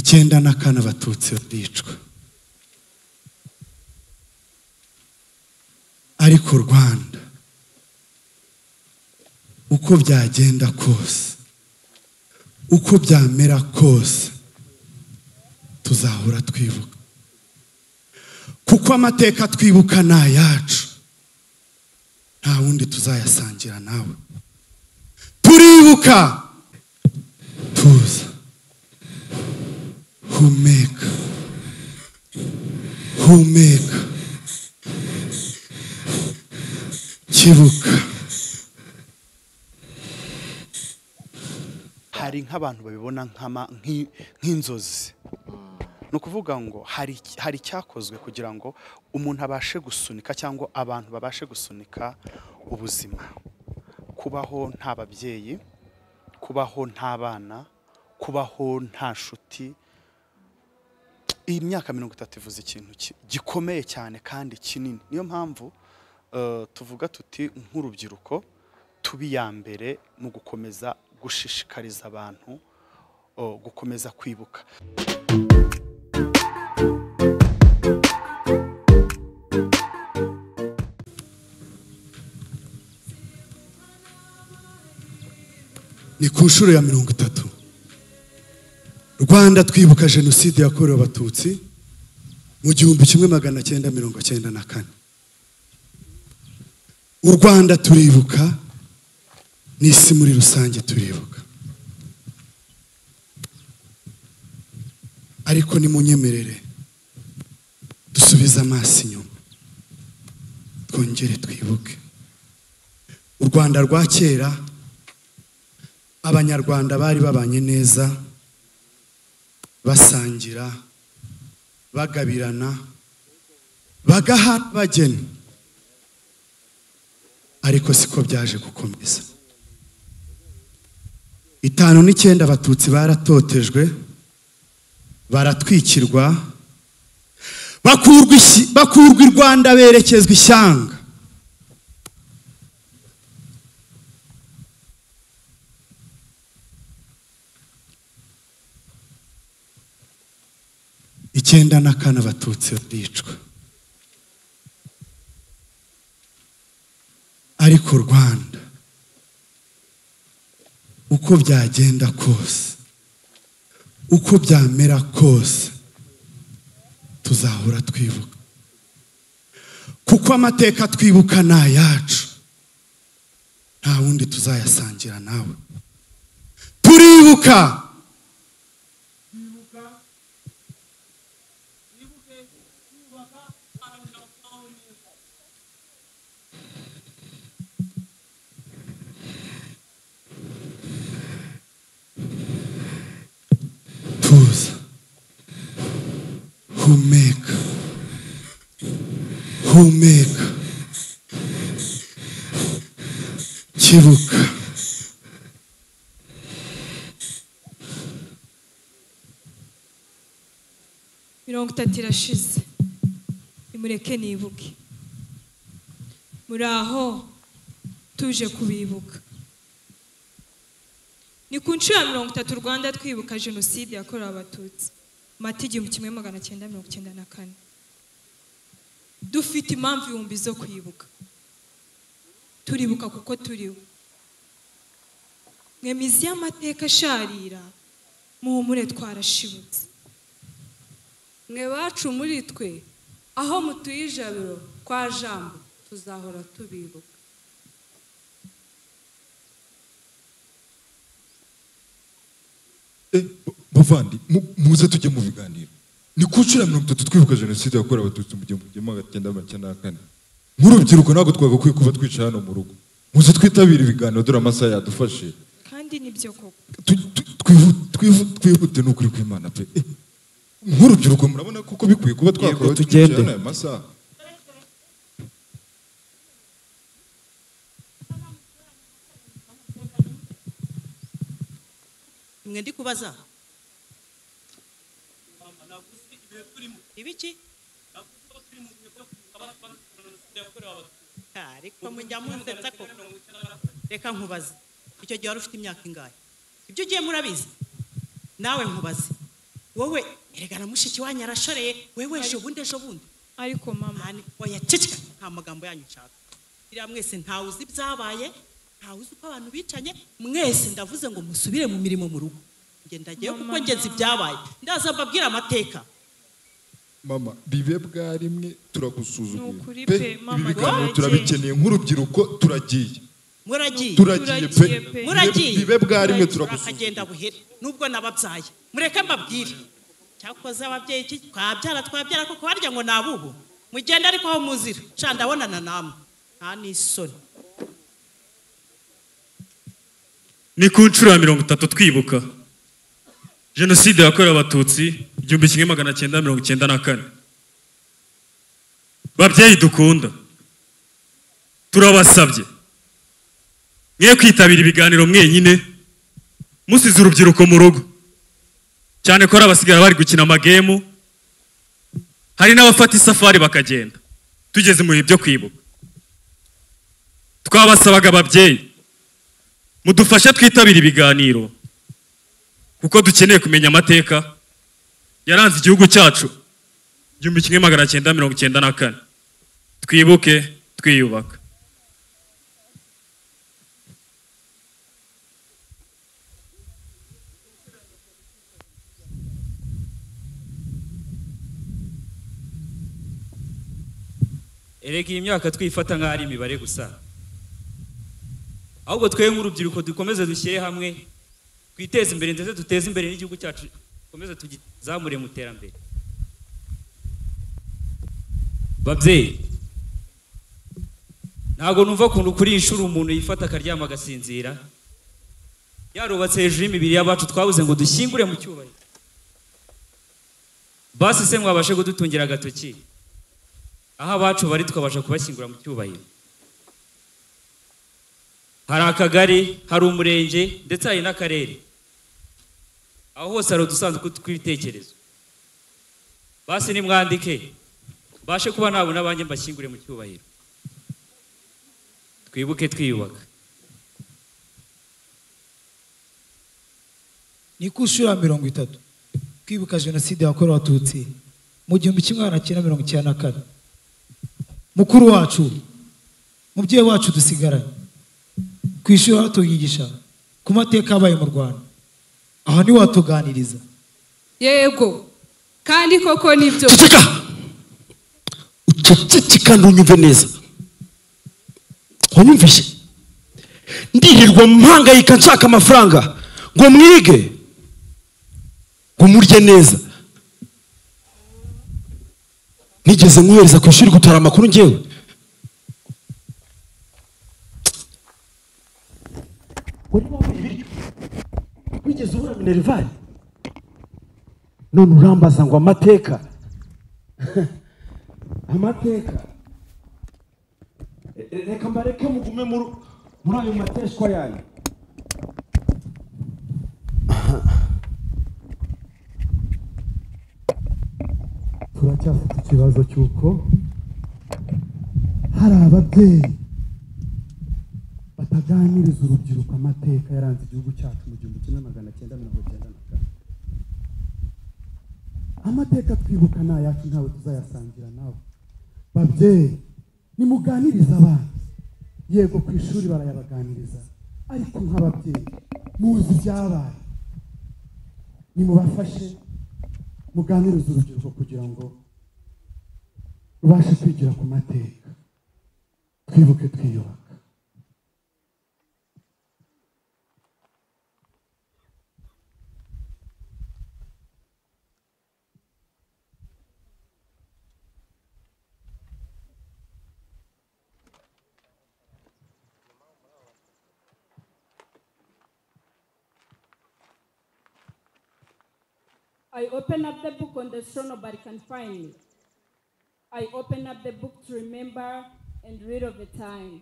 1994 Abatutsi baricwa, ariko Rwanda uko byagenda kose, uko byamera kose, tuzahora twibuka, kuko amateka twibuka na yacu, nta wundi tuzayasangira nawe. Turibuka, tuza, humeka, humeka, kibuka. Hari nk'abantu babibona nk'inzozi, no kuvuga ngo hari cyakozwe kugira ngo umuntu abashe gusunika cyangwa abantu babashe gusunika ubuzima, kubaho nta babyeyi, kubaho nta bana, kubaho nta shuti. Iyi myaka 30 ivuze ikintu gikomeye cyane kandi kinini. Niyo mpamvu tuvuga tuti nk'urubyiruko tubiyambere mu gukomeza gushishikariza abantu gukomeza kwibuka. Ni ku nshuro ya 30 Rwanda twibuka Genocide yakorewe Abatutsi mu 1994. U Rwanda turibuka, n'isi muri rusange turibuka. Ariko ni munyemerere dusubiza amaso inyuma, twongere twibuke u Rwanda rwa kera. Abanyarwanda bari babanye neza, basangira, bagabirana, bagaha bageni. Ariko siko byaje gukomeza. 1995 Abatutsi baratotejwe, baratwikirwa, bakurwa i Rwanda, berekezwa ishyanga. Icyenda na kane Abatutsi baricwa, ariko Rwanda uko byagenda kose, uko byamera kose, tuzahora twibuka, kuko amateka twibuka na yacu, nta wundi tuzayasangira nawe. Turibuka, humeka, humeka, kibuka. Mirongo itatu irashize, nimureke nibuke. Muri aho tuje kubibuka. Ni ku nshuro ya 30 Rwanda twibuka Jenoside yakorewe Abatutsi. Matigi 1994. Dufite impamvu ibihumbi zo kwibuka. Turibuka kuko turiwe. Mwemizi y'amateka asharira, muhumure twarashibutse. Mwe bacu muri twe, aho mutuye Ijabiro kwa Jambo, tuzahora tubibuka. Bavandi, muze tujye mu biganiro. Ni ku nshuro ya 30 twibuka Jenoside yakorewe Abatutsi mu 1994. Nk'urubyiruko ntabwo twagakwiye kuba twicaye hano mu rugo. Muze twitabire ibiganiro, dore amasaha yadufashe. Kandi nibyo koko. Twihute n'ukuri kw'Imana pe. Nk'urubyiruko murabona kuko bikwiye kuba twakora tugende amasaha. Mwende kubaza ibiki ariko mujya munsetsa ko reka nkubaze icyo gihe wari ufite imyaka ingahe, ibyo ugiye murabizi nawe nkubaze Wewe eregana mushiki wanyu arashoreye wewe ejo bundi ariko mama ani oya cicika nta magambo yanyu cyaka ira mwese nta uzi byabaye nta uzi uko abantu bicanye mwese ndavuze ngo musubire mu mirimo mu rugo nge ndagiye kuko ngeze byabaye ndaza babwira amateka mama bibe bwa rimwe turagusuzugura pe mama turabikeneye nk'urubyiruko turagiye muragiye bibe bwa rimwe turagusuzugura nubwo nababyaye mureke mbabwire cyakoze ababyeyi twabyara kuko harya ngo nabubu mugenda ariko aho muzira candabonana namwe nta nisoni ni ku nshuro 30 twibuka Genocide yakorewe Abatutsi 1994. Babyeyi dukunda. Turabasabye. Mwe kwitabira ibiganiro mwenyine. Musize urubyiruko mu rugo. Cyane ko abasigara bari gukina amagemu. Hari n'abafata isafari bakagenda. Tugeze mu byo kwibuka. Twabasabaga ababyeyi. Mudufashe twitabira ibiganiro. Kuko dukeneye kumenya amateka yaranze igihugu cyacu 1994. Twibuke twiyubaka. Erega imyaka twifata nk'ari imibare gusa. Ahubwo twe nk'urubyiruko dukomeze dushyire hamwe. Kwiteza imbere ndetse duteze imbere n'igihugu cyacu komeza tugizamure mu terambere. Babyeyi ntago numva kuntu kuri inshuro umuntu yifata akaryama agasinzira yarubatse hejuru y'imibiri y'abacu twabuze ngo dushyingure mu cyubahiro basi se mwabashe kudutungira agatoki aho abacu bari twabasha kubashyingura mu cyubahiro. Hari akagari, hari umurenge ndetse hari n'akarere aho hose ari dusanzwe twitekerezo basi ni mwandike bashe kuba nabo nabanye mbashyingure mu cyubahiro. Twibuke twiyubaka. Ni ku nshuro ya 30 twibuka Jenoside yakorewe Abatutsi mu 1994. Mukuru wacu mubyeyi wacu dusigaranye kwishyura tuyigisha ku mateka abaye mu Rwanda. Aha ni watuganiriza. Yego. Kandi koko nibyo. Uceceka ntunyumve neza. Unyumvishe. Ndirirwa mpangayika nshaka amafaranga ngo mwige. Ngo murye neza. Nigeze nkuhereza kwishuri gutara amakuru ngewe. Wigeze ubura minerivali none urambaza ngo amateka reka mbareke mugume muri ayo mateshwa yanyu. Turacyafite ikibazo cy'uko hari ababyeyi bataganiriza urubyiruko amateka yaranze igihugu cyacu mu 1994. Amateka twibuka n'ayacu ntawe tuzayasangira nawe. Babyeyi nimuganiriza abana. Yego ku ishuri barayabaganiriza ariko nk'ababyeyi muzi ibyabaye. Nimubafashe muganiriza urubyiruko kugira ngo rubashe kwigira ku mateka. Twibuke twiyubaka. I open up the book on the show, nobody can find me. I open up the book to remember and read of the time.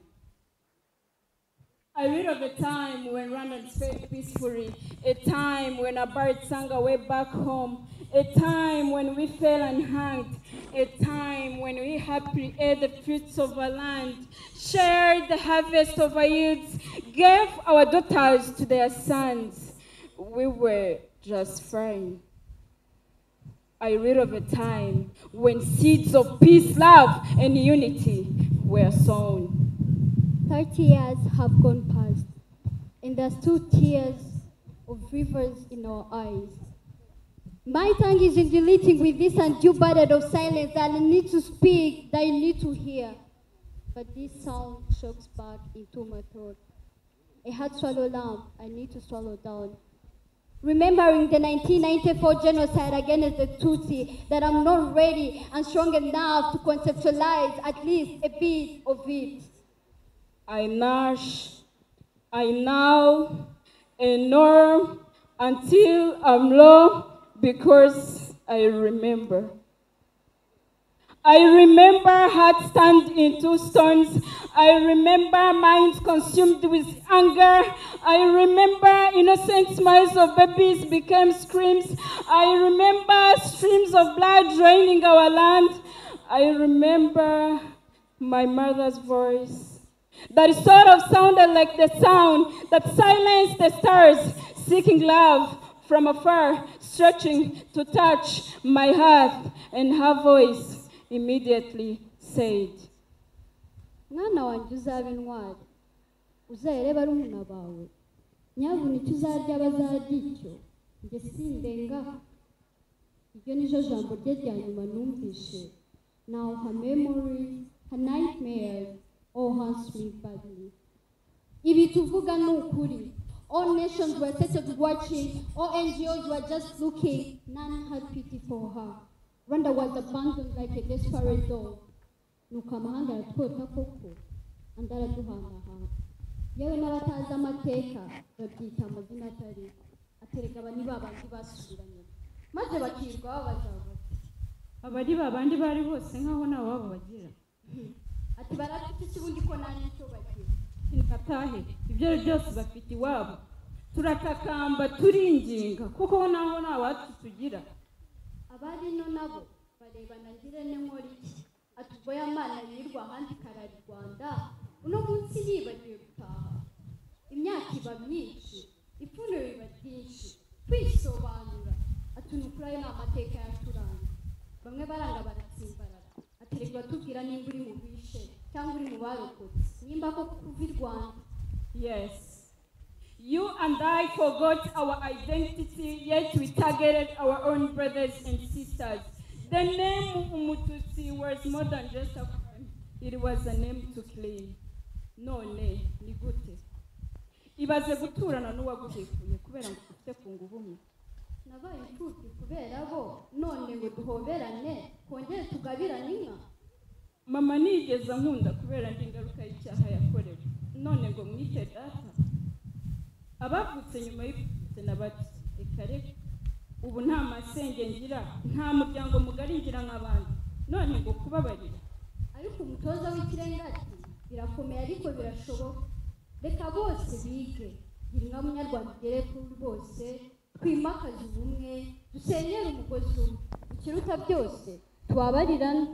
I read of a time when Rwanda fed peacefully, a time when Abatutsi sang away back home, a time when we fell and hung, a time when we happily ate the fruits of our land, shared the harvest of our youths, gave our daughters to their sons. We were just fine. I read of a time when seeds of peace, love, and unity were sown. 30 years have gone past, and there's still tears of rivers in our eyes. My tongue is undulating with this undue burden of silence. I need to speak, I need to hear. But this sound shocks back into my throat. I had swallowed lamb, I need to swallow down. Remembering the 1994 genocide against the Tutsi, that I'm not ready and strong enough to conceptualize at least a bit of it. I now enorm until I'm low, because I remember. I remember hearts turned into stones. I remember minds consumed with anger. I remember innocent smiles of babies became screams. I remember streams of blood draining our land. I remember my mother's voice that sort of sounded like the sound that silenced the stars, seeking love from afar, stretching to touch my heart, and her voice immediately said, "Mwana wanje uzabe intwari, uzere barumuna bawe, nyabunika uzarya abazarya icyo, nge sindengaho." Iryo nijo jambo rye rya nyuma numvishe. Now her memories, her nightmares, all haunts me badly. Ibi tuvuga ni ukuri. All nations were seated watching, all NGOs were just looking, none had pity for her. Rwanda was abandoned like a desperate dog. Nukamahanga yatwota koko, andaraduhangahanga. Yewe n'abatazi amateka, babyita amazina atari, atereka abandi babandi basubiranye. Maze bakirwa babaza bati, abari babandi bari bose nkaho nabo babo bagira. Ati barafite ikibundi ko nari cyo bagira. Nkatahe, ibyo byose bafite iwabo. Turatakamba turinginga, kuko naho nabatsi tugira. Abari no nabo barebana ngirene nkori iki, atubwo y'amana yirwa handi karari Rwanda, uno munsi yibagiwe gutaha. Imyaka iba myinshi, ipfundo biba ryinshi, kwisobanura, atunukura yo n'amateka yaturanga. Bamwe baranga baratsimbarara, aterekwa tubwira nimba uri mu bishe cyangwa uri mu barokotse, nimba ko kuva I Rwanda. Yes. You and I forgot our identity, yet we targeted our own brothers and sisters. The name Umutusi was more than just a crime. It was a name to claim. No, ne, nigute. Ibaze guturana n'uwaguhekuye kubera ngo ufite kungubumwe. Nabaye imfubyi kubera bo none ngo duhoberane kongere tugabirane inka. Mama nigeze nkunda kubera ingaruka y'icyaha yakorewe. None ngo mwite data. Abavutse nyuma y'ivutse n'abatutsi ekareka, ubu nta masenge ngira, nta muryango mugari ngira nk'abandi, none ngo kubabarira. Ariko umutoza w'ikirenga ati, birakomeye ariko birashoboka, reka bose bige, gira inka Munyarwanda igere kuri bose, twimakaze ubumwe, dusenyere umugozi umwe, ikiruta byose tubabarirane.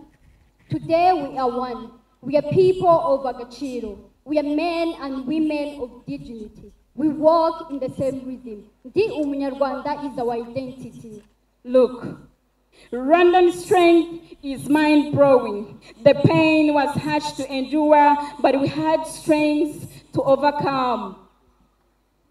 Today we are one, we are people of Agachiro, we are men and women of dignity. We walk in the same rhythm. The Umunyarwanda is our identity. Look, Rwanda's strength is mind-blowing. The pain was harsh to endure, but we had strength to overcome.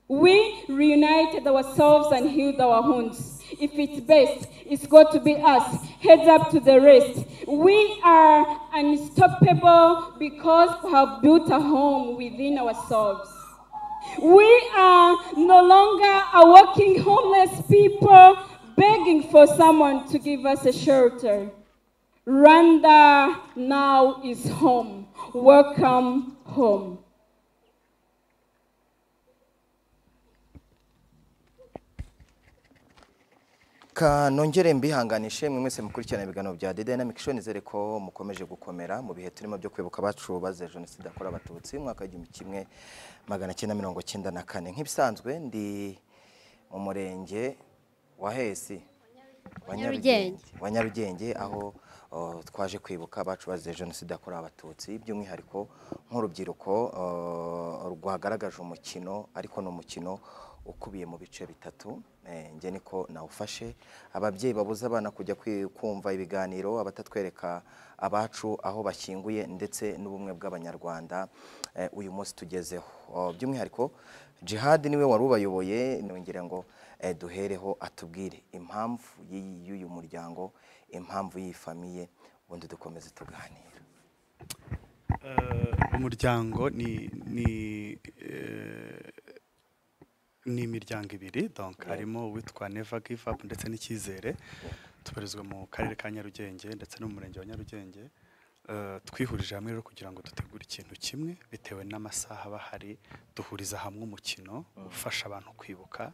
We reunited ourselves and healed our wounds. If it's best, it's got to be us. Heads up to the rest. We are unstoppable because we have built a home within ourselves. We are no longer a walking homeless people begging for someone to give us a shelter. Rwanda now is home. Welcome home. Nongere mbihanganishe mwe mwese mukurikirana ibiganiro bya The Dynamic Show, nizere ko mukomeje gukomera mu bihe turimo byo kwibuka abacu bazize Genocide yakorewe Abatutsi mu mwaka w'igihumbi kimwe magana cyenda mirongo cyenda na kane. Nk'ibisanzwe ndi mu murenge wa Hesi wa Nyarugenge, aho twaje kwibuka abacu bazize Genocide yakorewe Abatutsi, by'umwihariko nk'urubyiruko rwagaragaje umukino, ariko n'umukino ukubiye mu bice bitatu, nje niko nawufashe. Ababyeyi babuza abana kujya kumva ibiganiro, abatatwereka abacu aho bashyinguye, ndetse n'ubumwe bw'Abanyarwanda uyu munsi tugezeho. By'umwihariko Jihad niwe warubayoboye, nongera ngo duhereho atubwire impamvu y'uyu muryango, impamvu y'iyi famiye, ubundi dukomeze tuganira. Umuryango ni miryango ibiri, donc harimo witwa Never Give Up ndetse n'Icyizere. Tubarizwa mu karere ka Nyarugenge ndetse no mu murenge wa Nyarugenge. Twihurije hamwe rero kugira ngo dutegure ikintu kimwe bitewe n'amasaha bahari, duhuriza hamwe umukino ufasha abantu kwibuka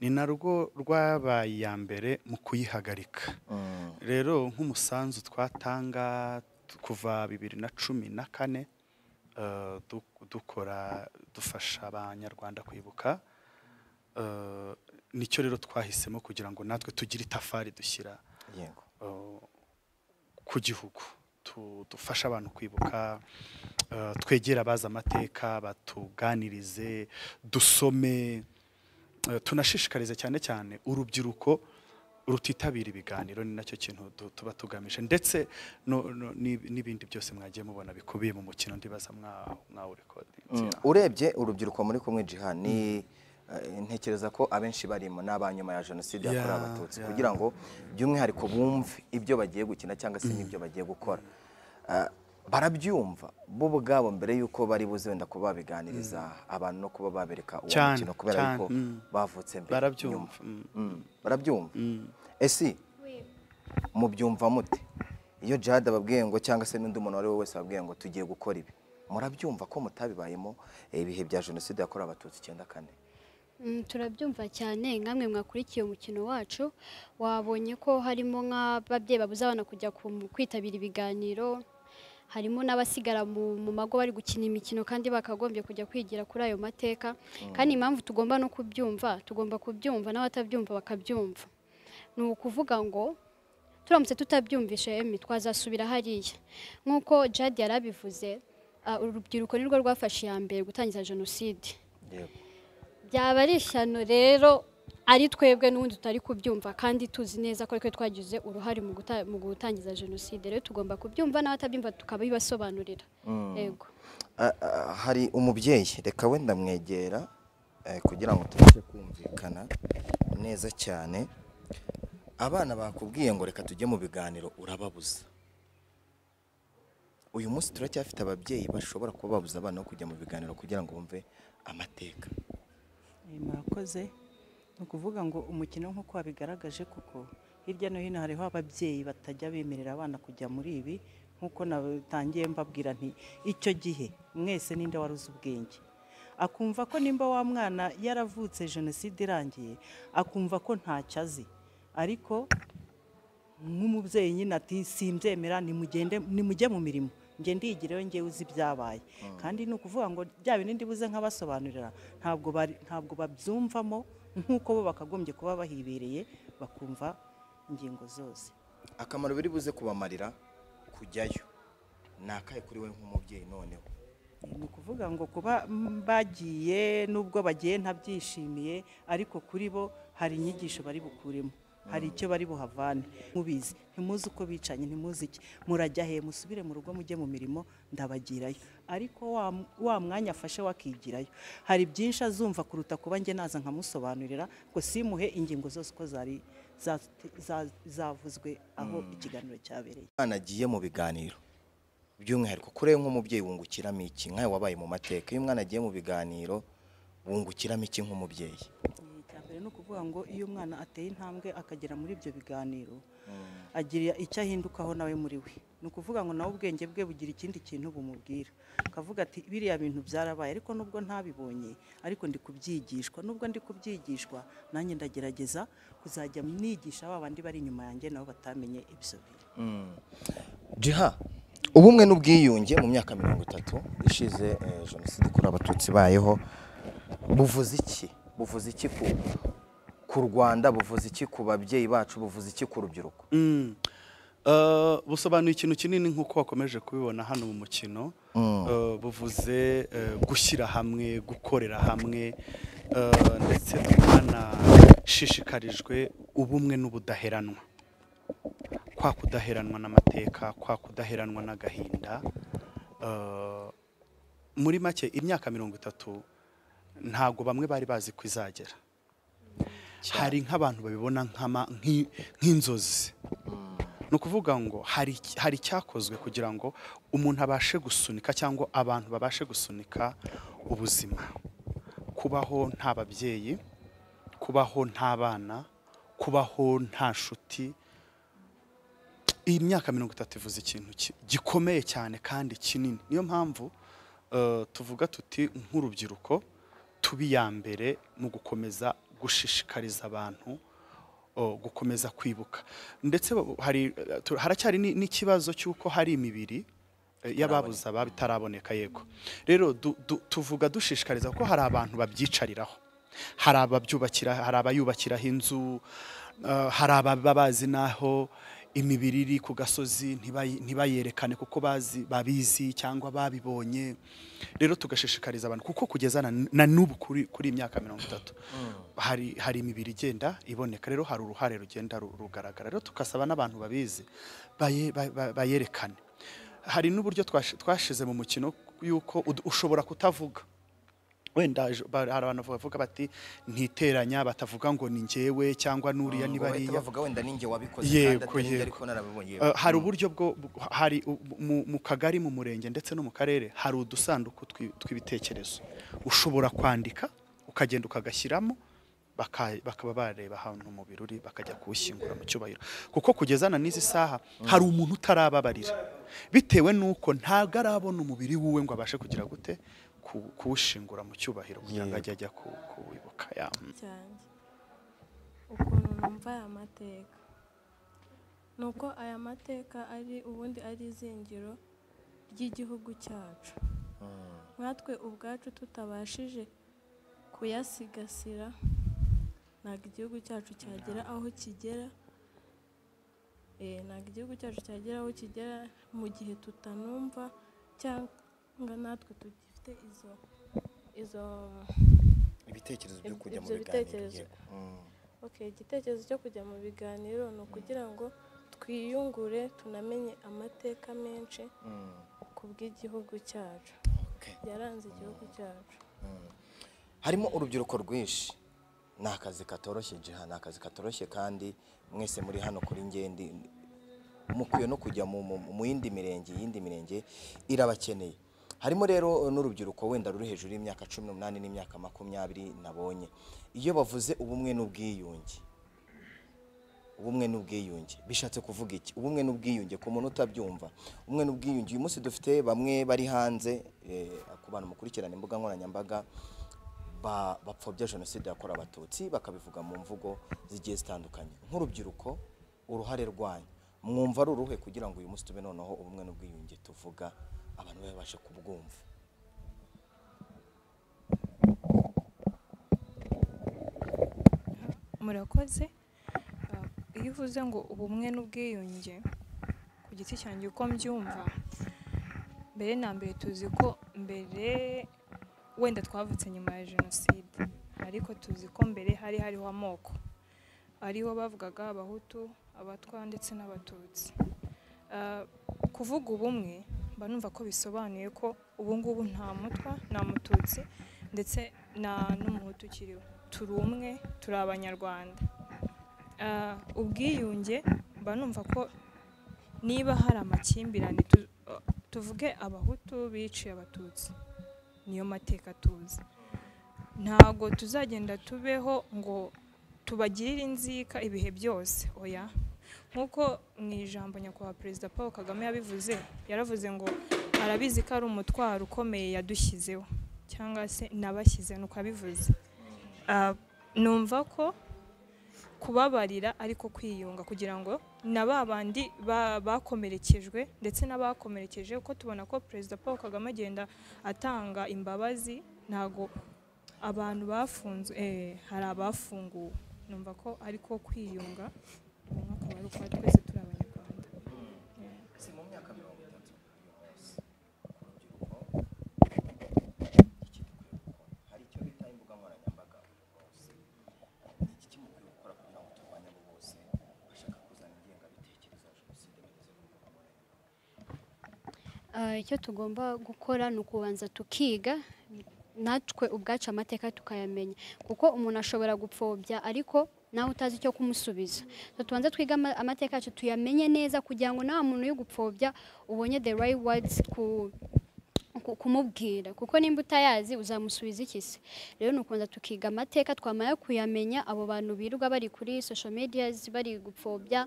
Ni narwo rwabaye ya mbere mu kuyihagarika. Rero nk'umusanzu twatanga kuva 2014 dufasha Abanyarwanda kwibuka. Nicyo rero twahisemo kugira ngo natwe tugire itafari dushyira ku gihugu, dufasha abantu kwibuka, twegera abazi amateka batuganirize, dusome, tunashishikarize cyane cyane urubyiruko rutitabira ibiganiro. Ni nacyo kintu tuba tugamije, ndetse n'ibindi byose mwagiye mubona bikubiye mu mukino ndibaza mwawurekodinze. Urebye urubyiruko muri kumwe Jihani, ntekereza ko abenshi barimo n'abanyuma ya Genocide yakorewe Abatutsi, kugira ngo by'umwihariko bumve ibyo bagiye gukina cyangwa se n'ibyo bagiye gukora barabyumva bo ubwabo mbere yuko bari buze wenda kuba babiganiriza abantu no kuba babereka uwo mukino, kubera yuko bavutse mbere barabyumva. Ese mubyumva mute iyo Jihad babwiye ngo cyangwa se n'undi muntu wari wese babwiye ngo tugiye gukora ibi, murabyumva ko mutabibayemo ibihe bya Genocide yakorewe Abatutsi 94? Turabyumva cyane. Ngamwe mwakurikiye umukino wacu, wabonye ko harimo nk'ababyeyi babuza abana kujya kwitabira ibiganiro, harimo n'abasigara mu mago bari gukina imikino kandi bakagombye kujya kwigira kuri ayo mateka. Kandi impamvu tugomba no kubyumva, tugomba kubyumva n'abatabyumva bakabyumva. Ni ukuvuga ngo turamutse tutabyumvisha twazasubira hariya. Nk'uko Jihad yarabivuze, urubyiruko nirwo rwafashe ya mbere gutangiza Genocide. Byaba ari ishyano rero, ari twebwe n'ubundi tutari kubyumva kandi tuzi neza ko twe twagize uruhare mu gutangiza Genocide. Rero tugomba kubyumva n'abatabyumva tukabibasobanurira. Yego, hari umubyeyi, reka wenda mwegera kugira ngo tubashe kumvikana neza cyane. Abana bakubwiye ngo reka tujye mu biganiro, urababuza. Uyu munsi turacyafite ababyeyi bashobora kuba babuza abana kujya mu biganiro kugira ngo bumve amateka. Murakoze. Ni ukuvuga ngo umukino nk'uko wabigaragaje, kuko hirya no hino hariho ababyeyi batajya bemerera abana kujya muri ibi, nk'uko natangiye mbabwira nti icyo gihe mwese ninde waruze ubwenge akumva ko nimba wa mwana yaravutse Genocide irangiye, akumva ko ntacyo azi. Ariko nk'umubyeyi nyine ati simbyemera, nimujye mu mirimo, nge ndigireyo nge uzi byabaye. Kandi ni ukuvuga ngo bya bindi buze nk'abasobanurira ntabwo babyumvamo nk'uko bo bakagombye kuba bahibereye bakumva ingingo zose. Akamaro biri buze kubamarira kujyayo nakaye kuri we nk'umubyeyi noneho. Ni ukuvuga ngo kuba bagiye nubwo bagiye ntabyishimiye, ariko kuri bo hari inyigisho bari bukuremo, hari icyo bari buhavane. Mubizi ntimuzi uko bicanye, ntimuzi iki, murajya he, musubire mu rugo mujye mu mirimo ndabagirayo. Ariko wa mwanya afashe wakigirayo, hari byinshi azumva kuruta kuba nge naza nkamusobanurira ko simuhe ingingo zose ko zari zavuzwe aho ikiganiro cyabereye. Anagiye mu biganiro by'umwihariko kure nk'umubyeyi wungukiramo iki, nkaye wabaye mu mateka, iyo umwana agiye mu biganiro wungukiramo iki nk'umubyeyi? No kuvuga ngo iyo umwana ateye intambwe akagera muri ibyo biganiro agira icyo ahindukaho nawe muri we. nukuvuga ngo nawe ubwenge bwe bugira ikindi kintu bumubwira kavuga ati biriya bintu byarabaye ariko nubwo ntabibonye ariko ndi kubyigishwa nubwo ndi kubyigishwa nanjye ndagerageza kuzajya mnigisha abandi bari inyuma yanjye nabo batamenye ibyo bintu Jiha ubumwe n'ubwiyunge mu myaka 30 ishize Jenoside kuri Abatutsi bayeho buvuze iki ku Rwanda buvuze iki ku babyeyi bacu buvuze iki ku rubyiruko busobanuye ikintu kinini nkuko wakomeje kubibona hano mu mukino buvuze gushyira hamwe gukorera hamwe ndetse tukana shishikarijwe ubumwe n'ubudaheranwa kwa kudaheranwa n'amateka kwa kudaheranwa n'agahinda muri make imyaka 30 ntago bamwe bari bazi kwizagera hari nk'abantu babibona nk'inzozi nukuvuga ngo hari cyakozwe kugira ngo umuntu abashe gusunika cyangwa abantu babashe gusunika ubuzima kubaho nta babyeyi kubaho nta bana kubaho nta shuti iyi myaka 30 ivuze ikintu gikomeye cyane kandi kinini niyo mpamvu tuvuga tuti nk'urubyiruko tubiyambere mu gukomeza gushishikariza abantu gukomeza kwibuka ndetse hari haracyari n'ikibazo cyuko hari imibiri yababuza babitaraboneka yego rero tuvuga dushishikariza ko hari abantu babyicariraho hari ababyubakira hari abayubakiraho inzu hari ababazi naho imibiri iri ku gasozi ntibayerekane kuko bazi babizi cyangwa babibonye rero tugashishikariza abantu kuko kugeza na n'ubu kuri imyaka 30 hari imibiri igenda iboneka rero hari uruhare rugenda rugaragara rero tukasaba n'abantu babizi bayerekane hari n'uburyo twashize mu mukino yuko ushobora kutavuga wenda abantu bavuga bati ntiteranya batavuga ngo ni ngewe cyangwa nuriya nibariya bavuga wenda ninge wabikoze kandi ariko narabibonye hari uburyo bwo hari mu kagari mu murenge ndetse no mu karere hari udusanduku tw'ibitekerezo ushobora kwandika ukagenda ukagashyiramo bakaba bareba ahantu mu birori bakajya kuwushyingura mu cyubahiro kuko kugezana n'izi saha hari umuntu utarababarira bitewe nuko ntago arabona umubiri wuwe ngo abashe kugira gute kuwushingura mu cyubahiro kugira ngo ajya kuwibuka cyane ukuntu numva aya mateka nuko aya mateka ari ubundi ari izingiro ry'igihugu cyacu natwe ubwacu tutabashije kuyasigasira ntabwo igihugu cyacu cyagera aho kigera ntabwo igihugu cyacu cyagera aho kigera mu gihe tutanumva cyangwa natwe tugifite izo ibitekerezo byo kujya mu biganiro igitekerezo cyo kujya mu biganiro ni ukugira ngo twiyungure tunamenye amateka menshi ku bw'igihugu cyacu yaranze igihugu cyacu harimo urubyiruko rwinshi ni akazi katoroshye Jiha ni akazi katoroshye kandi mwese muri hano kuri ngendi mukwiye no kujya mu yindi mirenge irabakeneye harimo rero n'urubyiruko wenda ruri hejuru y'imyaka 18 n'imyaka 20 nabonye iyo bavuze ubumwe n'ubwiyunge bishatse kuvuga iki ubumwe n'ubwiyunge ku muntu utabyumva ubumwe n'ubwiyunge uyu munsi dufite bamwe bari hanze ku bantu mukurikirana imbuga nkoranyambaga bapfobya Jenoside yakorewe Abatutsi bakabivuga mu mvugo zigiye zitandukanye nk'urubyiruko uruhare rwanyu mwumva ruruhe kugira ngo uyu munsi tube noneho ubumwe n'ubwiyunge tuvuga abantu babashe kubwumva murakoze iyo uvuze ngo ubumwe n'ubwiyunge ku giti cyanjye uko mbyumva mbere na mbere tuzi ko mbere wenda twavutse nyuma ya Jenoside ariko tuzi ko mbere hariho amoko ariho bavugaga Abahutu Abatwa ndetse n'Abatutsi kuvuga ubumwe banumva ko bisobanuye ko ubu ngubu nta mutwa nta mututsi ndetse nta n'umuhutu ukiriho turi umwe turi Abanyarwanda ubwiyunge banumva ko niba hari amakimbirane tuvuge Abahutu biciye Abatutsi niyo mateka tuzi ntago tuzagenda tubeho ngo tubagirire inzika ibihe byose oya nkuko mu ijambo nyakubahwa Perezida Paul Kagame yabivuze, yaravuze ngo arabizi ko ari umutwaro ukomeye yadushyizeho cyangwa se nabashyize nuko abivuze. Numva ko kubabarira ariko kwiyunga kugira ngo nababandi bakomerekejwe ndetse n'abakomerekeje, uko tubona ko Perezida Paul Kagame agenda atanga imbabazi, ntago abantu bafunze hari abafunguwe. Numva ko ariko kwiyunga twese turi Abanyarwanda. Si mu myaka 30 hari icyo bita imbuga nkoranyambaga bose. Iki kimukwiye gukora kugira ngo turwanye abo bose bashaka kuzana ingengabitekerezo ya Jenoside bageze mu mbuga nkoranyambaga. Icyo tugomba gukora ni ukubanza tukiga natwe ubwacu amateka tukayamenya, kuko umuntu ashobora gupfobya ariko nawe utazi icyo kumusubiza. Tubanza twiga amateka yacu tuyamenye neza kugira ngo nawe umuntu ugupfobya ubonye the right words kumubwira, kuko nimba utayazi uzamusubiza iki se? Rero nukunza tukiga amateka twamaya kuyamenya abo bantu birirwa bari kuri social media bari gupfobya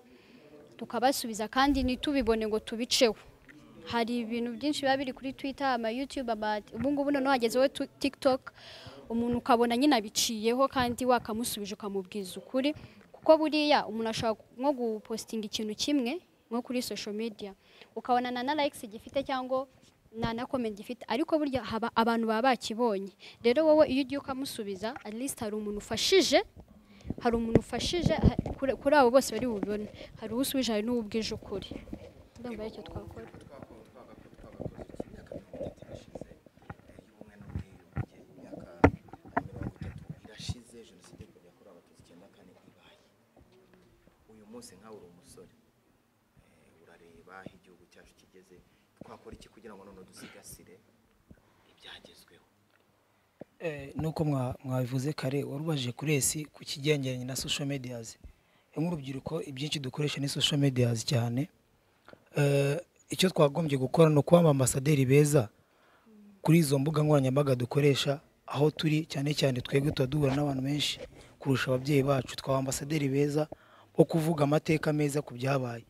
tukabasubiza, kandi ntitubibone ngo tubicewe. Hari ibintu byinshi biba biri kuri Twitter, ama YouTube, ubu ngubu none hagezeho TikTok, umuntu ukabona nyina biciyeho kandi wakamusubije ukamubwiza ukuri, kuko buriya umuntu ashaka nko gupostinga ikintu kimwe nko kuri social media ukabona na likes gifite cyangwa na comment gifite, ariko burya abantu baba bakibonye. Rero wowe iyo ugiye ukamusubiza at least hari umuntu ufashije, kuri abo bose bari bubibone, hari usubije hari n'ubwije ukuri. Ndumva icyo twakora. Mose nka uri umusore urareba igihugu cyacu kigeze, twakora iki kugira ngo none dusigasire ibyagezweho? Nuko mwabivuze kare, warubaje kuri esi ku kigengeranye na social medias. Nk'urubyiruko ibyinshi dukoresha ni social medias cyane. Icyo twagombye gukora no kuba ambasaderi beza kuri izo mbuga nkoranyambaga dukoresha aho turi, cyane cyane twebwe tuduhura n'abantu benshi kurusha ababyeyi bacu. Twaba ambasaderi beza o kuvuga amateka meza ku byabaye.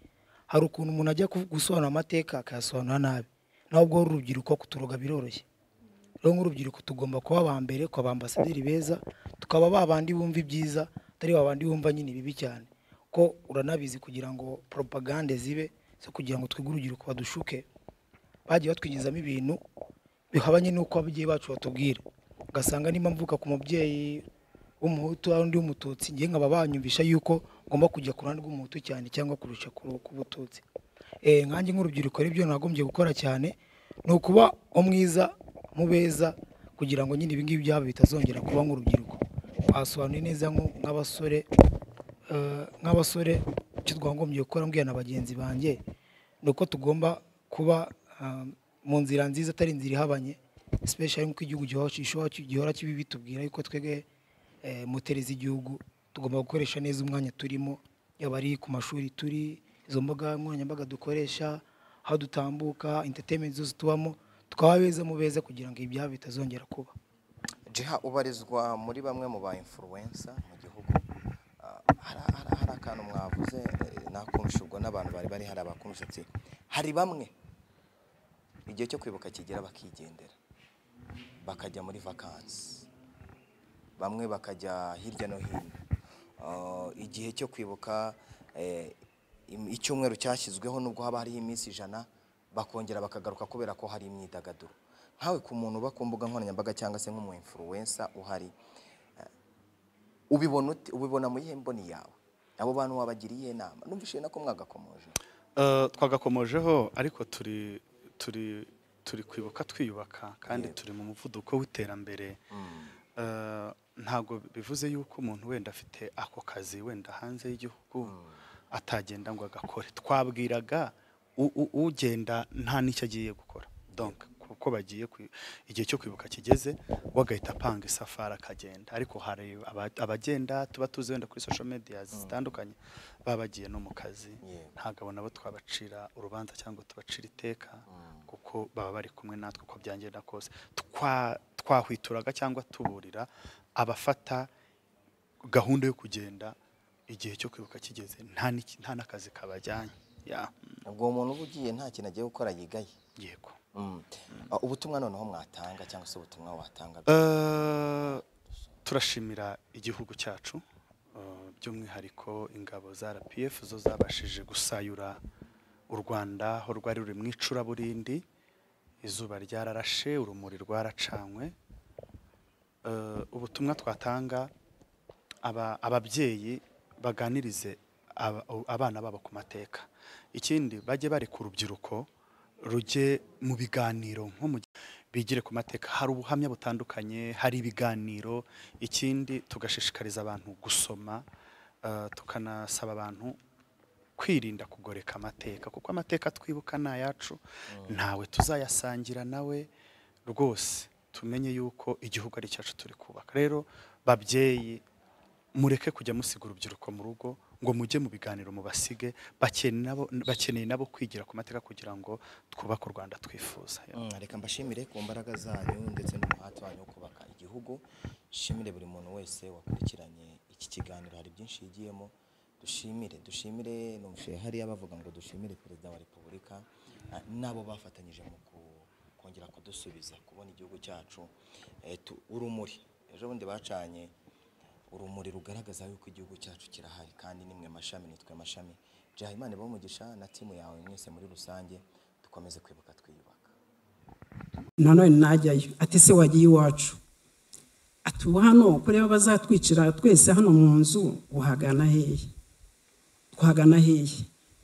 Hari ukuntu umuntu ajya gusobanura amateka akayasobanura nabi, nubwo urubyiruko kuturoga biroroshye. Rero nk'urubyiruko tugomba kuba abambere kwa ambasaderi beza, tukaba babandi bumva ibyiza atari babandi bumva nyine bibi cyane, ko uranabizi kugira ngo propagande zibe zo kugira ngo twigure urubyiruko badushuke. Bagiye batwigizamo ibintu bihabanye n'uko ababyeyi bacu batubwira, ugasanga nimba mvuka ku mubyeyi Umuhutu undi Umututsi ngiye nkababanyumvisha yuko ngomba kujya ku ruhande rw'Umuhutu cyane cyangwa kurusha ku Bututsi. Nkanjye nk'urubyiruko ribyo nagombye gukora cyane ni ukuba umwiza mu beza kugira ngo nyine ibi ngibi byaba bitazongera kuba. Nk'urubyiruko twasobanuye neza nk'abasore icyo twagombye gukora mbwiye na bagenzi banjye ni uko tugomba kuba mu nzira nziza atari inzira ihabanye, especially nk'uko igihugu gihora kibi bitubwira yuko twege mutereza igihugu. Tugomba gukoresha neza umwanya turimo, yaba ari ku mashuri turi, izo mbuga nkoranyambaga dukoresha, aho dutambuka, entertainment zose tubamo, tukababeza mu beza kugira ngo ibyaha bitazongera kuba. Jiha ubarizwa muri bamwe mu ba influencer mu gihugu. Hari akantu mwavuze nakumshurwa n'abantu bari hari abakumshatse, hari bamwe igihe cyo kwibuka kigera bakigendera bakajya muri vacances, bamwe bakajya hirya no hino. Igihe cyo kwibuka icyumweru cyashyizweho nubwo haba hari iminsi 100 bakongera bakagaruka kubera ko hari imyidagaduro. Nkawe ku muntu uba ku mbuga nkoranyambaga cyangwa se nk'umu influencer uhari, ubibona mu yihe mboni yawe? Abo bantu wabagiriye inama numvishije nako mwagakomoje? Twagakomojeho, ariko turi kwibuka twiyubaka kandi turi mu muvuduko w'iterambere. Ntago bivuze yuko umuntu wenda afite ako kazi wenda hanze y'igihugu atagenda ngo agakore. Twabwiraga ugenda nta n'icyo agiye gukora, donc kuko bagiye igihe cyo kwibuka kigeze wagahita apanga isafari akagenda. Ariko hari abagenda tuba tuzi wenda kuri social media zitandukanye babagiye no mu kazi, ntagabo nabo twabacira urubanza cyangwa tubacira iteka kuko baba bari kumwe natwe uko byangenda kose. Twahwituraga cyangwa tuburira abafata gahunda yo kugenda igihe cyo kwibuka kigeze nta nakazi kabajyanye ubwo umuntu ubugiye nta kintu agiye gukora yigaye yego ubutumwa noneho mwatanga cyangwa se ubutumwa watanga turashimira igihugu cyacu by'umwihariko ingabo za RPF zo zabashije gusayura u Rwanda aho rwari ruri mu icuraburindi izuba ryararashe urumuri rwaracanywe ubutumwa twatanga ababyeyi baganirize abana babo ku mateka ikindi bajye bari ku rubyiruko rujye mu biganiro nko bigire ku mateka hari ubuhamya butandukanye hari ibiganiro ikindi tugashishikariza abantu gusoma tukanasaba abantu kwirinda kugoreka amateka kuko amateka twibuka nayacu ntawe tuzayasangira nawe rwose tumenye yuko igihugu ari cyacu turi kubaka rero babyeyi mureke kujya musiga urubyiruko mu rugo ngo mujye mu biganiro mu basige bakeneye nabo kwigira ku mateka kugira ngo twubake u Rwanda twifuza reka mbashimire ku mbaraga zanyu ndetse n'umuhate wanyu kubaka igihugu shimire buri muntu wese wakurikiranye iki kiganiro hari byinshi yigiyemo dushimire n'umushe hariya bavuga ngo dushimire Perezida wa Repubulika nabo bafatanyije mu kongera kudusubiza kubona igihugu cyacu urumuri ejo bundi bacanye urumuri rugaragaza yuko igihugu cyacu kirahari kandi nimwe mashami nitwe mashami jaha imana bo mugisha na timu yawe mwese muri rusange dukomeze kwibuka twiyubaka nanone najyayo ati se wagiye iwacu atuba hano kureba bazatwicira twese hano mu nzu twagana hehe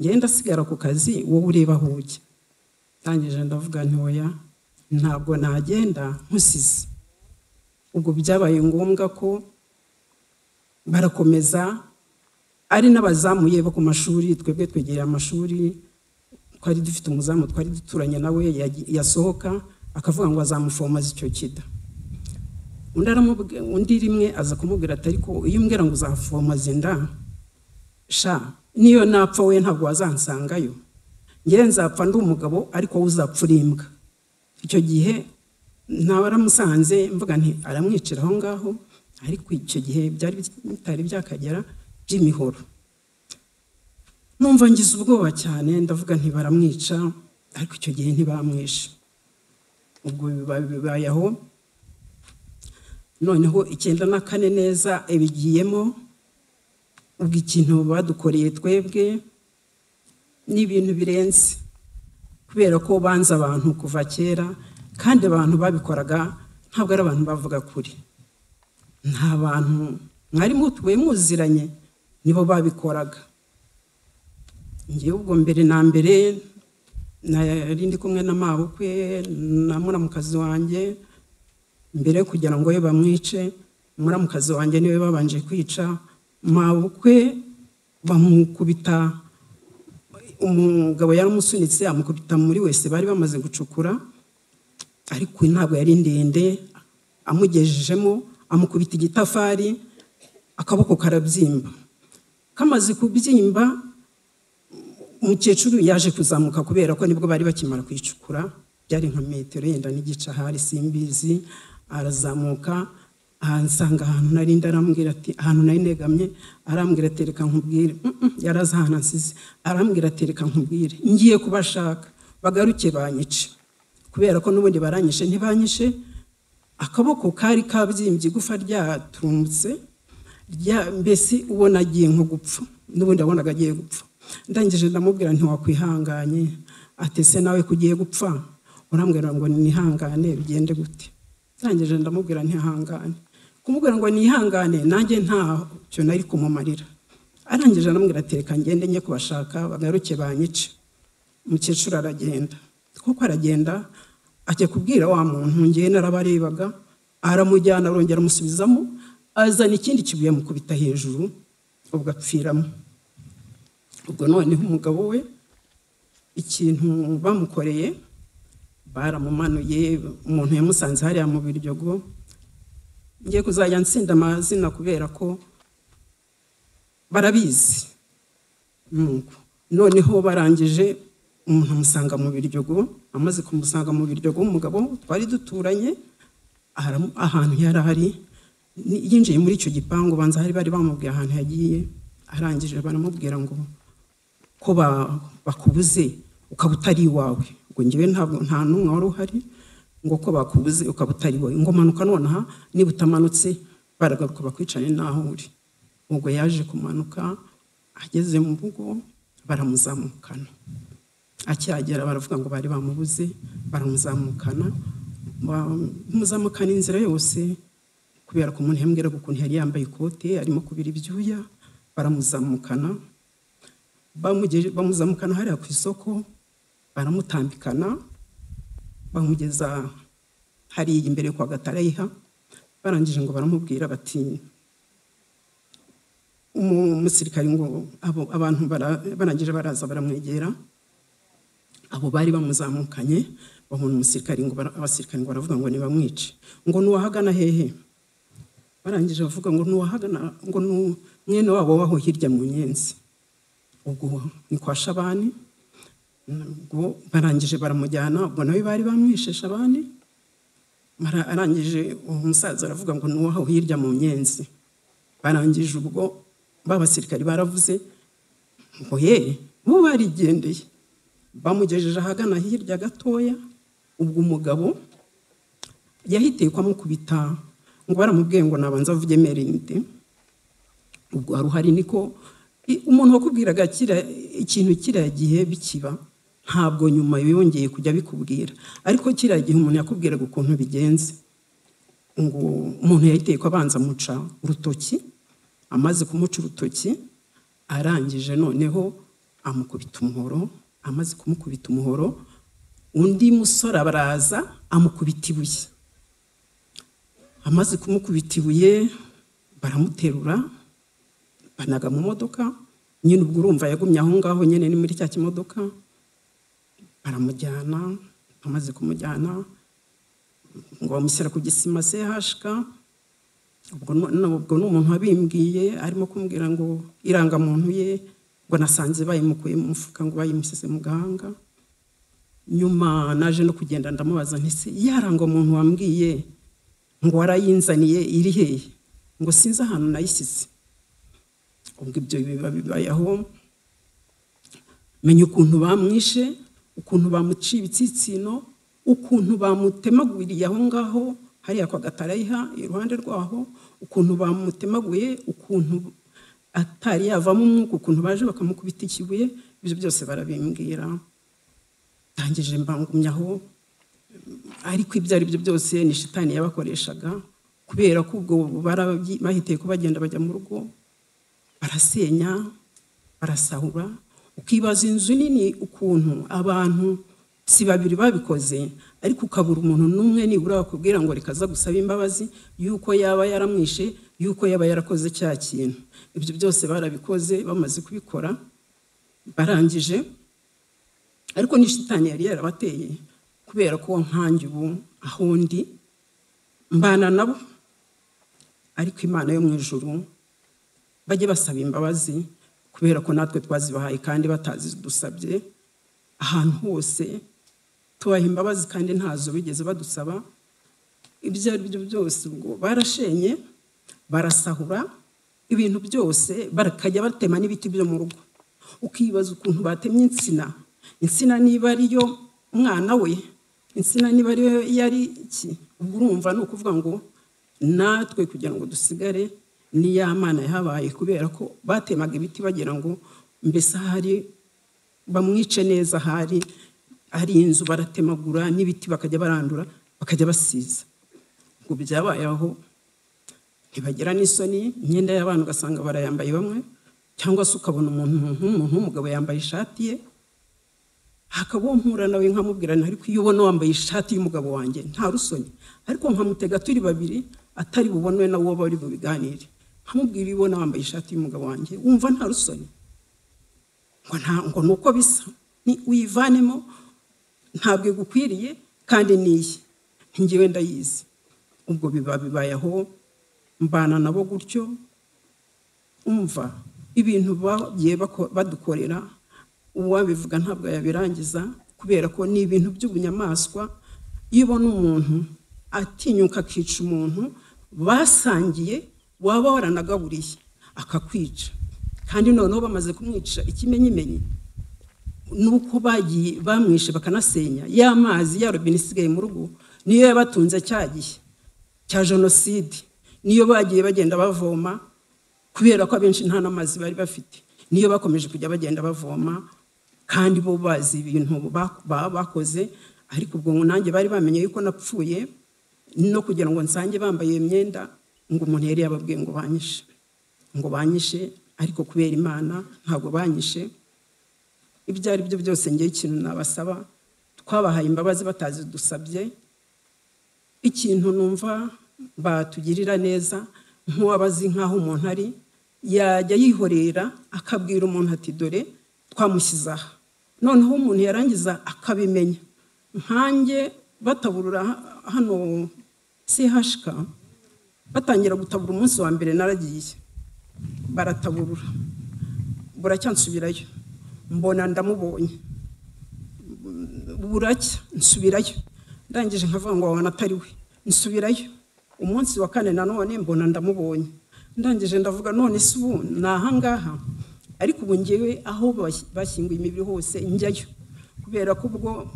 ngenda sigara ku kazi wowe ureba huje tangije ndavuga nti oya ntabwo nagenda nkusize ubwo byabaye ngombwa ko barakomeza ari nabazamuye bo ku mashuri twebwe twegera amashuri twari dufite umuzamu twari duturanye nawe yasohoka akavuga ngo azamufomeza icyo kida undi rimwe aza kumubwira atari ko iyo umbwira ngo uzafomaze nda sha niyo napfa we ntabwo wazansangayo ngiye nzapfa ndi umugabo ariko uzapfura imbwa icyo gihe ntabaramusanze mvuga nti aramwicira aho ngaho ariko icyo gihe byari bitari byakagera by'imihoro numva ngize ubwoba cyane ndavuga nti baramwica ariko icyo gihe ntibamwishe ubwo bibayaho noneho 94 neza ebigiyemo ubwo ikintu badukoreye twebwe n'ibintu birenze kubera ko banza abantu kuva kera kandi abantu babikoraga ntabwo ari abantu bavuga kuri nta bantu mwari mutuwe muziranye nibo babikoraga ngiye ubwo mbere na mbere narindi kumwe n'amabukwe namura mu kazi wanjye mbere kugira ngo bamwice namura mu kazi wanjye niwe babanje kwica mabukwe bamukubita umugabo yari umusunitse amukubita muri wese bari bamaze gucukura ariko ntabwo yari ndende amugejejemo amukubita igitafari akaboko karabyimba kamaze kubyimba umukecuru yaje kuzamuka kubera ko nibwo bari bakimara kwicukura byari nka metero yenda n'igice hari simbizi arazamuka ansanga ahantu nari ndarambwira ati ahantu nari negamye arambwira ati reka nkubwire yarazahana nsize arambwira ati reka nkubwire ngiye kubashaka bagaruke banyice kubera ko n'ubundi baranyishe ntibanyishe akaboko kari kabyimbye gufa ryatumbutse mbese ubona agiye nko gupfa n'ubundi abonaga agiye gupfa ndangije ndamubwira nti wakwihanganye atese nawe kugiye gupfa urambwira ngo nihangane bigende gute ndangije ndamubwira nti hangane kumubwira ngo nihangane nanjye ntacyo nari kumumarira arangije ndamubwira atereka ngende njye kubashaka bagaruke banyice umukecuru aragenda kuko aragenda ajya kubwira wa muntu ngiye narabarebaga aramujyana arongera amusubizamo azana ikindi kibuye mukubita hejuru ubwo apfiramo ubwo noneho umugabo we ikintu bamukoreye baramumanuye umuntu yamusanze hariya mu biryogo ngiye kuzajya nsinda amazina kubera ko barabizi noneho barangije umuntu amusanga mu biryogo amaze kumusanga mu biryogo umugabo twari duturanye ahantu yari hari yinjiye muri icyo gipangu banza hari bari bamubwiye ahantu yagiye arangije baramubwira ngo ko bakubuze ukabutari iwawe, ngo ngiwe ntabwo nta numwe wari uhari, ngo ko bakubuze ukabutari iwawe, ngo manuka nonaha niba utamanutse baragaruka bakwicanye naho uri. Ubwo yaje kumanuka ageze mu rugo baramuzamukana, acyagera baravuga ngo bari bamubuze, baramuzamukana muzamukana inzira yose kubera ko umuntu yambwira ko ukuntu yari yambaye ikote arimo kubira ibyuya. Baramuzamukana bamuzamukana hariya ku isoko, baramutambikana bamugeza hariya imbere kwa Gatarayiha. Barangije ngo baramubwira bati umusirikari, ngo abo abantu barangije baraza baramwegera, abo bari bamuzamukanye babona umusirikari, ngo abasirikari ngo baravuga ngo nibamwice, ngo nuwahagana hehe. Barangije bavuga ngo nuwahagana, ngo mwene wabo waho hirya mu Nyenzi. Ubwo ni kwa Shabani, ngo barangije baramujyana, ubwo nawe bari bamwishe Shabani. Arangije umusaza aravuga ngo nuwaho hirya mu Nyenzi. Barangije ubwo babasirikari baravuze ngo ye bo barigendeye, bamugejeje ahagana hirya gatoya. Ubwo umugabo yahiteye kwamukubita, ngo baramubwiye ngo nabanza avuge merinde. Ubwo aruhari niko umuntu wakubwiraga kira ikintu kiragiye bikiba, ntabwo nyuma yongeye kujya bikubwira, ariko kiragiye umuntu yakubwiraga ukuntu bigenze. Ngo umuntu yahiteye kwabanza muca urutoki, amaze kumuca urutoki arangije noneho amukubita umuhoro. Amaze kumukubita umuhoro, undi musore abaraza amukubita ibuye. Amaze kumukubita ibuye baramuterura banaga mu modoka nyine. Ubwo urumva yagumye aho ngaho nyine ni muri cya kimodoka. Baramujyana, amaze kumujyana ngo bamushyira ku gisima CHK. Ubwo n'umuntu wabimbwiye arimo kumbwira ngo iranga muntu ye ngo nasanze bayimukuye mu mufuka ngo bayimusize mu gahanga. Nyuma naje no kugenda ndamubaza ntise yaranga umuntu wambwiye ngo warayinzaniye iri hehe, ngo sinzi ahantu nayisize. Ubwo ibyo bibabayeho menye ukuntu bamwishe, ukuntu bamuciye ibitsitsino, ukuntu bamutemaguriye aho ngaho hariya kwa Gatarayiha iruhande rwaho, ukuntu bamutemaguye, ukuntu atari yavamo umwuka, ukuntu baje bakamukubita ikibuye. Ibyo byose barabimbwira, tangije mbangumyaho. Ariko ibyo ari byo byose ni shitani yabakoreshaga, kubera ko ubwo bahiteye ko bagenda bajya mu rugo barasenya barasahura. Ukibaza inzu nini ukuntu abantu si babiri babikoze, ariko ukabura umuntu n'umwe nibura bakubwira ngo rikaza gusaba imbabazi yuko yaba yaramwishe, yuko yaba yarakoze cya kintu. Ibyo byose barabikoze, bamaze kubikora barangije. Ariko ni shitani yari yarabateye, kubera ko nkanjye ubu aho ndi mbana nabo, ariko Imana yo mu ijuru bajye basaba imbabazi, kubera ko natwe twazibahaye kandi batazi dusabye. Ahantu hose tubaha imbabazi kandi ntazo bigeze badusaba. Ibyo ari byo byose ubwo barashenye barasahura ibintu byose, barakajya batema n'ibiti byo mu rugo. Ukibaza ukuntu batemye insina, insina niba ariyo mwana we, insina niba ariyo yari iki. Urumva no kuvuga ngo natwe kugira ngo dusigare ni ya Mana yahabaye, kubera ko batemaga ibiti bagira ngo mbese hari bamwice neza, hari ari inzu baratemagura n'ibiti bakajya barandura bakajya basiza. Ngo byabayeho ntibagira n'isoni, imyenda y'abantu gasanga barayambaye bamwe, cyangwa se ukabona umuntu umugabo yambaye ishati ye akabompura nawe nkamubwirana, ariko iyo ubona wambaye ishati y'umugabo wanjye nta rusoni, ariko nkamutega turi babiri atari bubonwe na uwo bari bubiganire, nkamubwira ibona wambaye ishati y'umugabo wanjye wumva nta rusoni. Ngo ntango nuko bisa ni uyivanemo, ntabwo gukwiriye kandi niye ngiwe ndayizi. Ubwo bibabayeho mbana nabo gutyo. Umva ibintu bagiye badukorera, uwabivuga ntabwo yabirangiza, kubera ko ni ibintu by'ubunyamaswa. Iyo ubona umuntu atinyuka akica umuntu basangiye waba waranagaburiye akakwica, kandi noneho bamaze kumwica ikimenyimenyi nuko bagiye bamwishe bakanasenya ya mazi ya robine isigaye mu rugo niyo yabatunze cyagiye cya genocide niyo bagiye bagenda bavoma kubera ko abenshi nta namazi bari bafite niyo bakomeje kujya bagenda bavoma kandi bo bazi ibintu bakoze ariko ubwo nanjye bari bamenye yuko napfuye no kugira ngo nsange bambaye imyenda ngo umuntu yari yababwiye ngo banyishe ariko kubera Imana ntabwo banyishe ibyo ari byo byose ngiye ikintu nabasaba twabahaye imbabazi batazi dusabye ikintu numva batugirira neza nk'uwabazi nkaho umuntu ari yajya yihorera akabwira umuntu ati dore twamushyize aha noneho umuntu yarangiza akabimenya nkanjye bataburura hano CHK batangira gutabura umunsi wa mbere naragiye barataburura buracyansubirayo mbona ndamubonye buracya nsubirayo ndangije nkavuga ngo wana atari we nsubirayo umunsi wa kane nanone mbona ndamubonye ndangije ndavuga none subu nahangaha ariko ubu ngewe aho bashyinguye imibiri hose njyayo kubera ko ubwo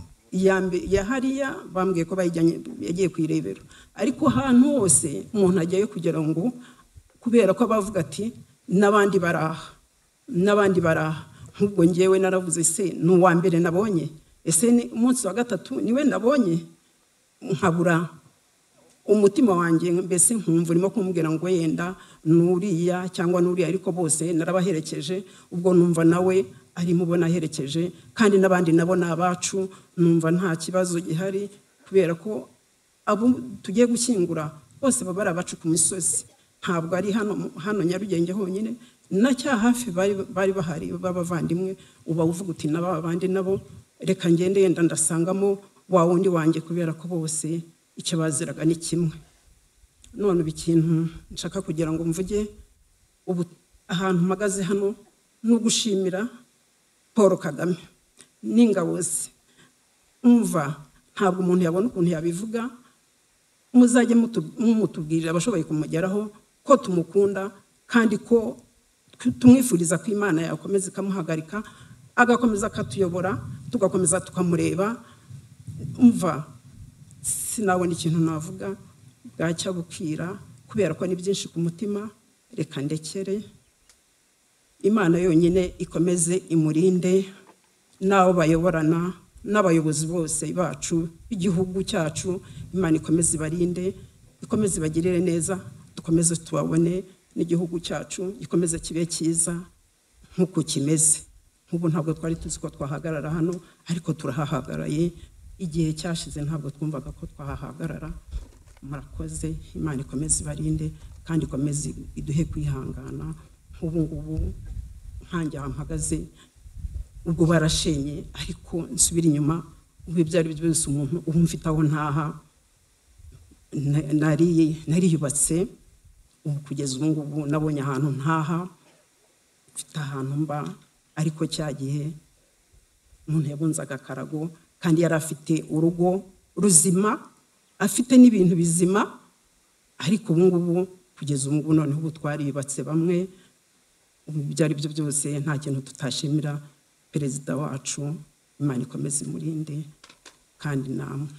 ya hariya bambwiye ko bayijyanye yagiye kwirebera ariko ahantu hose umuntu ajyayo kugira ngo kubera ko bavuga ati n'abandi baraha ubwo ngewe naravuze se n'uwa mbere nabonye ese ni umunsi wa gatatu niwe nabonye nkabura umutima wanjye mbese nkumva urimo kumbwira ngo yenda nuriya cyangwa nuriya ariko bose narabaherekeje ubwo numva nawe ari mubona aherekeje kandi nabandi nabona abacu numva nta kibazo gihari kubera ko abo tugiye gushyingura bose baba ari abacu ku misozi ntabwo ari hano Nyarugenge honyine nacya hafi bari bahari babavandimwe uba uvuga uti nababandi nabo reka ngende yenda ndasangamo wa wundi wanjye kubera ko bose icyo baziraga ni kimwe none bikintu nshaka kugira ngo mvuge ubu ahantu magaze hano no gushimira Paul Kagame n'ingabo ze umva ntabwo umuntu yabona ukuntu yabivuga muzajye mutubwirira abashoboye kumugeraho ko tumukunda kandi ko tumwifuriza ko Imana yakomeza ikamuhagarika agakomeza akatuyobora tugakomeza tukamureba umva sinabona ikintu navuga bwacya bukira kubera ko ni byinshi ku mutima reka ndekere Imana yonyine ikomeze imurinde nabo bayoborana n'abayobozi bose bacu igihugu cyacu Imana ikomeze ibarinde ikomeze bagirire neza dukomeze tubabone n'igihugu cyacu gikomeze kibe cyiza nkuko kimeze nkubu ntabwo twari tuzi ko twahagarara hano ariko turahahagaraye igihe cyashize ntabwo twumvaga ko twahahagarara murakoze Imana ikomeze ibarinde kandi ikomeze iduhe kwihangana nkubu ngubu nkanjye mpagaze ubwo barashenye ariko nsubira inyuma ubu byari byose umuntu umfite aho ntaha nariyubatse kugeza ubu nabonye ahantu ntaha mfite ahantu mba ariko cyagihe umuntu yabunzaga karago kandi yari afite urugo ruzima afite n'ibintu bizima ariko ubu ngubu kugeza ubu none ubu twariyubatse bamwe byari byo byose nta kintu tutashimira perezida wacu Imana ikomeze imurinde kandi namwe